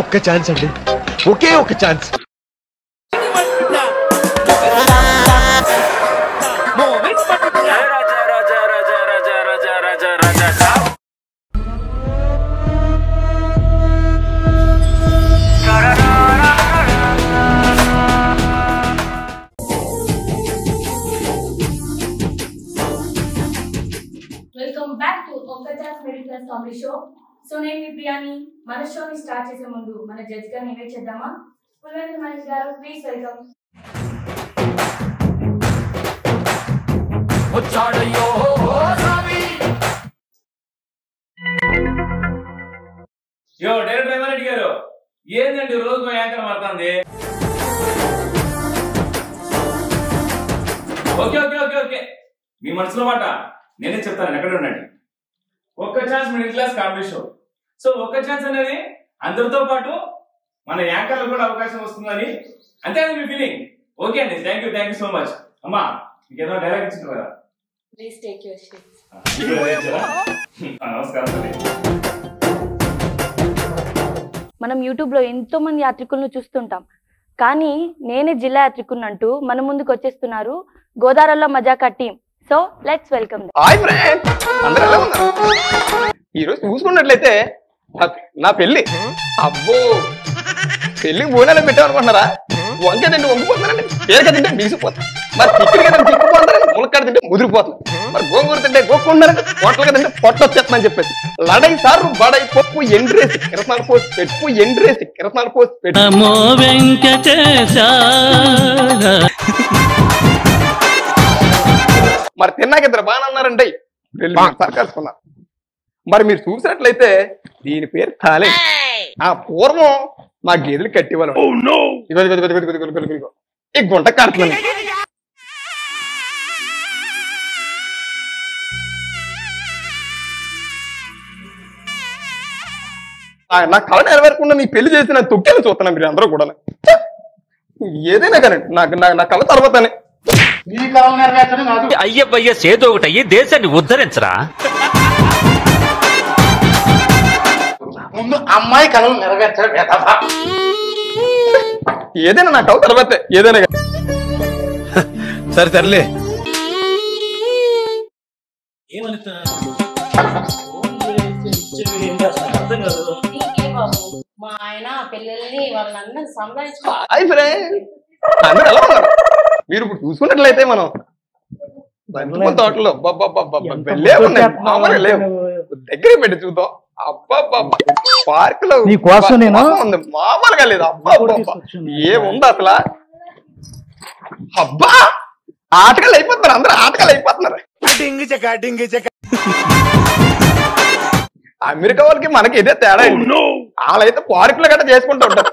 ఒక్క ఛాన్స్ అండి, ఒకే ఒక chance. Welcome back to OKKA Chance Middle Class Comedy Show. So name is Priyani. Mana show ni start chese mundu mana judge ga name cheddama. Pulvendra Mahesh garu please welcome. O chadayo ho ravi. Yo dare driver adigaru. Yenandi roju ma anchor martandi. Okay. Mee manasulo mata నేనే చెప్తాను, ఎక్కడ ఉండండి. ఒక్క chance middle class comedy show. So ఒక్క chance అనేది అందరితో పాటు మన యాంకర్లకు కూడా అవకాశం వస్తుందని, అంతే మీ ఫీలింగ్? ఓకే అండి, థ్యాంక్ యూ సో మచ్. అమ్మా మీకు ఏదో డైలాగ్ ఇచ్చారు కదా, ప్లీజ్ టేక్ యువర్ షీట్స్. నమస్కారం అండి. మనం యూట్యూబ్లో ఎంతో మంది యాత్రికులను చూస్తుంటాం, కానీ నేనే జిల్లా యాత్రికుని అంటూ మన ముందుకు వచ్చేస్తున్నారు గోదావరిలో మజాకా team. So let's welcome. Hi friends, అందరూ ఎలా ఉన్నారు? ఈరోజు చూసుకున్నట్లయితే నా పెళ్ళి. అబ్బో, పెళ్ళి బోనాలు పెట్టామనుకుంటున్నారా? వంకాయ తింటే వంగిపోతున్నారండి, పేరక తింటే మిగిసిపోతుంది, మరి చిక్కుడు కదా చిక్కుపోతున్నారండి, ములక్కడ తింటే ముదిరిపోతుంది, మరి గోంగూర తింటే గోక్కున్నారండి, పొట్టలుగా తింటే పొట్ట వచ్చేస్తుందని చెప్పేసి లడై సారు బడై పప్పు ఎండ్రేసి కిరసనాలు పోసి పెట్టు, ఎండ్రేసి కిరసనాలు పోసి పెట్టు, మరి తిన్నాక ఇద్దరు బాగా అన్నారండి, సరకాసుకున్నారు. మరి మీరు చూసినట్లయితే దీని పేరు తాలే. ఆ పూర్వం మా గేదెలు కట్టేవాళ్ళు, ఈ గుంట కడుతున్నాను నా కళ నెరవేరకుండా నీ పెళ్లి చేసి నా తొక్కేలు చూస్తున్నాను. మీరు అందరూ కూడా ఏదైనా కానీ నా కళ తర్వాతనే అయ్యబ్బయ్య చేదో ఒకటి అయ్యి దేశాన్ని ఉద్ధరించరా. ముందు అమ్మాయి కళలు నెరవేర్చడం ఏదైనా నా కళ తర్వాత ఏదైనా సరే. సర్లే మా ఆయన పిల్లల్ని వాళ్ళందరూ సంపాదించుకోవాలి. మీరు ఇప్పుడు చూసుకున్నట్లయితే మనం బంధువుల తోటలో దగ్గర పెట్టి చూద్దాం. అబ్బా, పార్క్ లో మామూలుగా లేదు. ఏముంది అసలు? అబ్బా, ఆటకాలు అయిపోతున్నారు, అందరూ ఆటకాలు అయిపోతున్నారు. అమెరికా వాళ్ళకి మనకి ఇదే తేడా. వాళ్ళైతే పార్కులు గట్రా చేసుకుంటూ ఉంటారు,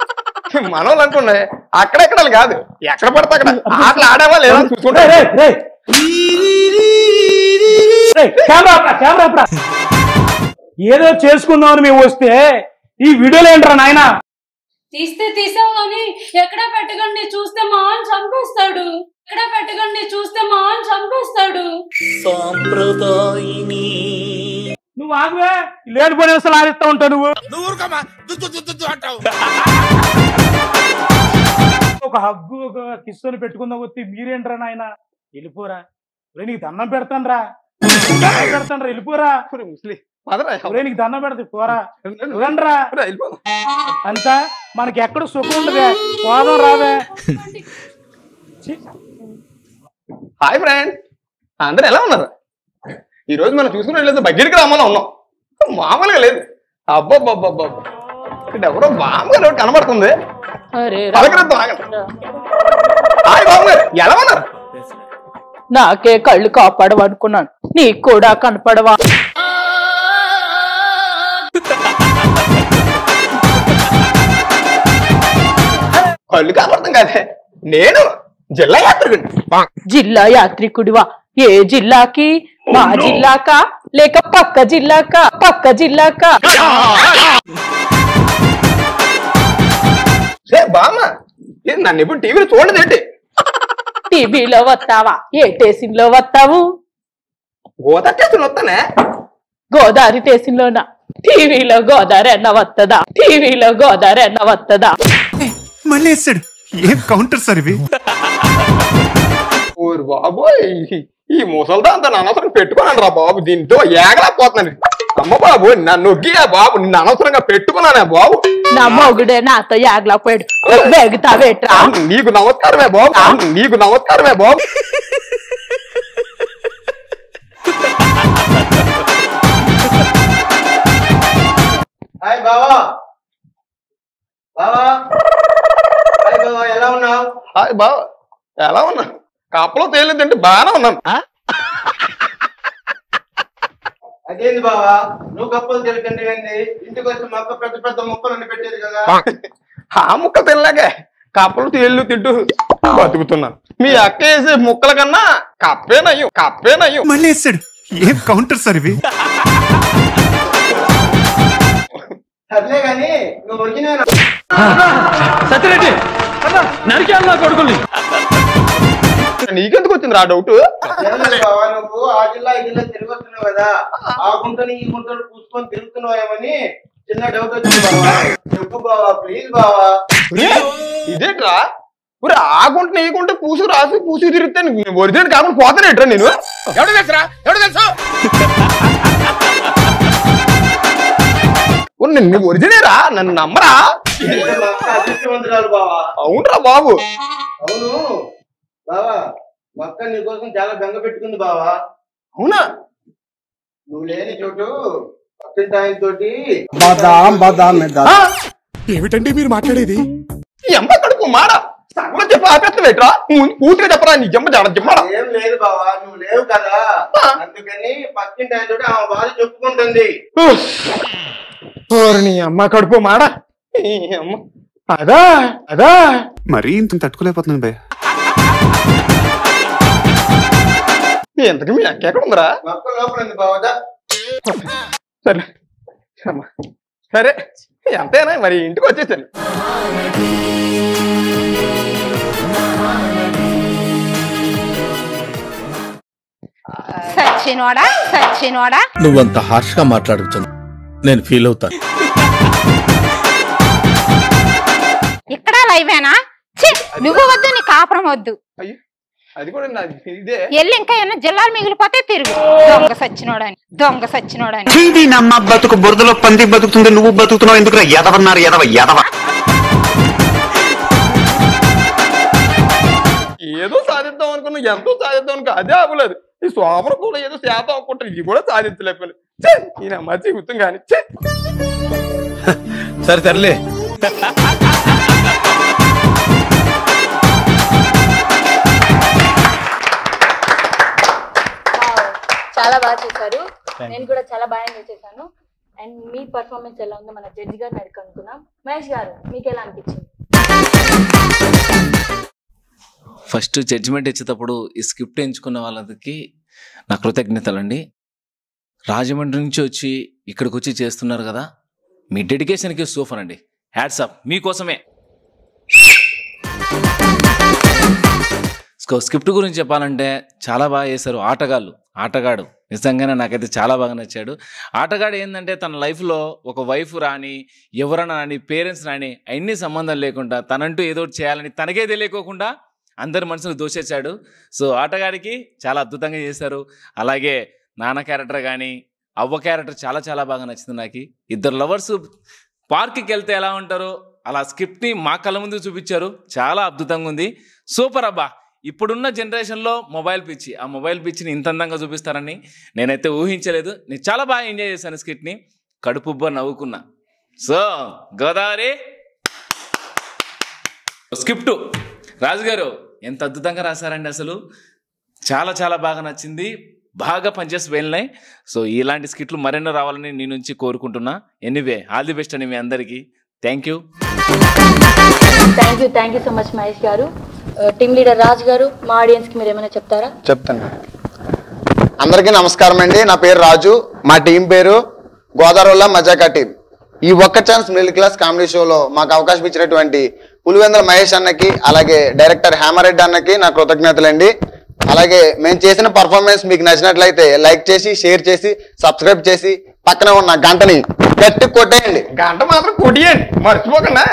మనం వాళ్ళు అనుకున్నాయి అక్కడెక్కడ కాదు, ఎక్కడ పడితే అక్కడ ఆటలు ఆడేవా లేదా చూసుకుంటే. ఏదో చేసుకుందామని మేము వస్తే ఈ వీడియోలు ఏంటారా నాయన? తీస్తే తీసావు కానీ ఎక్కడ పెట్టకండి, చూస్తే మా అని చంపేస్తాడు, ఎక్కడ పెట్టకండి, చూస్తే మా అని చంపేస్తాడు. సాంప్రదాయని నువ్వు ఆగువే, లేనిపోయిన అసలు ఆడిస్తా ఉంటావు నువ్వు. ఒక హగ్గు ఒక కిస్సుని పెట్టుకుందా వచ్చి మీరేంట్రా నాయన వెళ్ళిపోరా, నీకు దండం పెడతానరా, వెళ్ళిపోరా, నీకు దండం పెడతా పోరా రా అంతా. మనకి ఎక్కడ సుఖం ఉండదే, పోదాం రావే. హాయ్ ఫ్రెండ్స్, అందరు ఎలా ఉన్నారు? ఈ రోజు మనం చూసుకున్నట్లయితే బగ్గడికి రామలో ఉన్నాం, మామూలుగా లేదు. అబ్బా, ఎవరో బామ్మగారు కనబడుతుంది. ఎలా ఉన్నారు? నాకే కళ్ళు కాపాడవు అనుకున్నాను, నీకు కూడా కనపడవా? కళ్ళు కాపాడతాం కాదే, నేను జిల్లా యాత్రికుడి. జిల్లా యాత్రికుడివా? ఏ జిల్లాకి? మా జిల్లాకా లేక పక్క జిల్లాకా? పక్క జిల్లాకా? బామ్మ నన్ను ఇప్పుడు టీవీలో చూడదేంటి? టీవీలో వస్తావా? ఏ స్టేషన్ లో వస్తావు? గోదావరి స్టేషన్ వస్తానే. గోదావరి స్టేషన్ లోనా? ಟಿವಿಲೋ ಗೋದರೆ ನವತ್ತದ ಟಿವಿಲೋ ಗೋದರೆ ನವತ್ತದ ಮಲೇಸಡ್ ಏನ್ ಕೌಂಟರ್ ಸರ್ವಿ ಓರ್ ಬಾಬೋಯ್ ಈ ಮೊಸಲ್ದ ಅಂತ ನಾನು ಅಸರು పెట్టుకోనరా బాబు దీంతో ఏగలా పోతనని అమ్మ బాబు నన్ను గీయా బాబు నిన్న అనవసరంగా పెట్టుకున్నానే బాబు నా మొగుడే నాతో ఏగలా పోయాడు వేగుతా వేట్రా నీకు నమస్కారమే బాబు నీకు నమస్కారమే బాబు హాయ్ బావా బావా హాయ్ బావా ఎలా ఉన్నావు హాయ్ బావా ఎలా ఉన్నావు కాపలో తేలేదంటే బానే ఉన్నాను అదేంది బావా నువ్వు కప్పలు తినకండి ఇంటికి వచ్చి మొక్క పెద్ద పెద్ద ముక్కలు పెట్టేది కదా ఆ ముక్క తినలాగే కప్పలు తేళ్ళు తింటూ బతుకుతున్నాను మీ అక్క వేసే ముక్కల కన్నా కప్పేనయ్యో కప్పేనయ్యో మళ్ళీ వేసాడు ఏం కౌంటర్ సార్ ఇవి సర్లే గాని నువ్వు ఒరిజినల్ సత్యరెడ్డి నరికేయాలి కొడుకుని నీకెందుకు వచ్చింది రా డౌట్ నువ్వు ఆ జిల్లా ఈ జిల్లా తిరుగుతున్నావు కదా ఆ గుంటని ఈ గుంటలు పూసుకొని తిరుగుతున్నావేమని చిన్న డౌట్ వచ్చింది బావా చెప్పు బావా ప్లీజ్ బావా ఇదేట్రా ఇప్పుడు ఆ గుంటని ఈ గుంట పూసు రాసి పూసి తిరిగితే ఒరిజినల్ కాకుండా పోతానేట్రా నేను ఎవడ తెలుసురా ఎవడ తెలుసు నిన్ను ఒరిజినేరా నన్ను నమ్మరా అవునరా బాబు అవును బావా మక్క నీ కోసం చాలా బెంగ పెట్టుకుంది బావా అవునా నువ్వు లేని చోటు తోటి ఏమిటండి మీరు మాట్లాడేది ఎమ్మ కడుపు మారా సగం చెప్ప ఆపెత్తవేట్రా కూతురు చెప్పరా నీ జమ్మ జమ్మరా ఏం లేదు బావా నువ్వు లేవు కదా అందుకని పక్కింటి ఆయన తోటి ఆమె బాధ చెప్పుకుంటుంది నీ అమ్మ కడుపు మాడా అదా అదా మరీ ఇంత తట్టుకోలేకపోతున్నాను భయ ఎంతకు మీ అక్క ఎక్కడ ఉందరా సరే సరే ఎంతైనా మరి ఇంటికి వచ్చేసాను సచ్చినోడా సచ్చినోడా నువ్వంత హార్ష్ గా మాట్లాడుతున్నావు నేను ఫీల్ అవుతాను ఇక్కడ లైవేనా నువ్వు వద్దు నీ కాపురం వద్దు వెళ్ళి ఇంకా ఏమైనా జిల్లాలు మిగిలిపోతే తిరుగు దొంగ సచ్చినోడని దొంగ సచ్చినోడని నమ్మ బతుకు బురదలో పంది బతుకుతుంది నువ్వు బతుకుతున్నావు ఎందుకు ఎదవన్నారు ఎదవ ఎదవ ఏదో సాధిద్దాం అనుకున్నా ఎంతో సాధిద్దాం అనుకో అదే ఆపలేదు ఈ సోమర కూడా ఏదో శాతం అనుకుంటారు ఇది కూడా సాధించలేకపోయింది ఈయన మధ్య గుర్తం కానీ సరే సర్లే చాలా బాగా చేశారు నేను కూడా చాలా బాగా ఎంజాయ్ చేశాను అండ్ మీ పర్ఫార్మెన్స్ ఎలా ఉందో మన జడ్జి గారు నరికి అనుకున్నాం మహేష్ గారు మీకు ఎలా అనిపించింది ఫస్ట్ జడ్జిమెంట్ ఇచ్చేటప్పుడు ఈ స్క్రిప్ట్ ఎంచుకున్న వాళ్ళకి నా కృతజ్ఞతలండి రాజమండ్రి నుంచి వచ్చి ఇక్కడికి వచ్చి చేస్తున్నారు కదా మీ డెడికేషన్కి సూపర్ అండి హ్యాట్స్ ఆఫ్ మీకోసమే స్క్రిప్ట్ గురించి చెప్పాలంటే చాలా బాగా చేశారు ఆటగాడు నిజంగానే నాకైతే చాలా బాగా నచ్చాడు ఆటగాడు ఏంటంటే తన లైఫ్లో ఒక వైఫ్ రాని ఎవరన్నా రాని పేరెంట్స్ రాని అన్ని సంబంధం లేకుండా తనంటూ ఏదో చేయాలని తనకే తెలియకోకుండా అందరి మనుషులు దోషేశాడు సో ఆటగాడికి చాలా అద్భుతంగా చేశారు అలాగే నాన్న క్యారెక్టర్ కానీ అవ్వ క్యారెక్టర్ చాలా చాలా బాగా నచ్చింది నాకు ఇద్దరు లవర్స్ పార్క్కి వెళ్తే ఎలా ఉంటారో అలా స్క్రిప్ట్ని మా కళ్ళ ముందు చూపించారు చాలా అద్భుతంగా ఉంది సూపర్ అబ్బా ఇప్పుడున్న జనరేషన్లో మొబైల్ పిచ్చి ఆ మొబైల్ పిచ్చిని ఇంత అందంగా చూపిస్తారని నేనైతే ఊహించలేదు నేను చాలా బాగా ఎంజాయ్ చేశాను స్క్రిప్ట్ని కడుపుబ్బ నవ్వుకున్నా సో గోదావరి స్క్రిప్ట్ రాజుగారు ఎంత అద్భుతంగా రాశారండి అసలు చాలా చాలా బాగా నచ్చింది బాగా పనిచేసి వెళ్ళినాయి సో ఇలాంటి స్కిట్లు మరెన్నో రావాలని నీ నుంచి కోరుకుంటున్నా ఎనీవే ఆల్ ది బెస్ట్ అని మీ అందరికీ thank you thank you thank you so much Mahesh గారు టీమ్ లీడర్ రాజ్ గారు మా ఆడియన్స్కి మీరు ఏమైనా చెప్తారా చెప్తాను అందరికీ నమస్కారం అండి నా పేరు రాజు మా టీం పేరు గోదావరిలో మజాకా టీం ఈ ఒక్క ఛాన్స్ మిడిల్ క్లాస్ కామెడీ షోలో మాకు అవకాశం ఇచ్చినటువంటి పులివెందుల మహేష్ అన్నకి అలాగే డైరెక్టర్ హేమరెడ్డి అన్నకి నా కృతజ్ఞతలండి అలాగే మేము చేసిన పర్ఫార్మెన్స్ మీకు నచ్చినట్లయితే లైక్ చేసి షేర్ చేసి సబ్స్క్రైబ్ చేసి పక్కన ఉన్న గంటని గట్టి కొట్టేయండి. గంట మాత్రం కొట్టేయండి, మర్చిపోకుండా.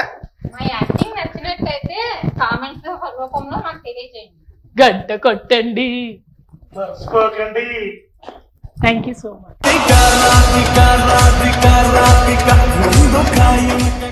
గంట కొట్టండి, మర్చిపోకండి. Thank you so much.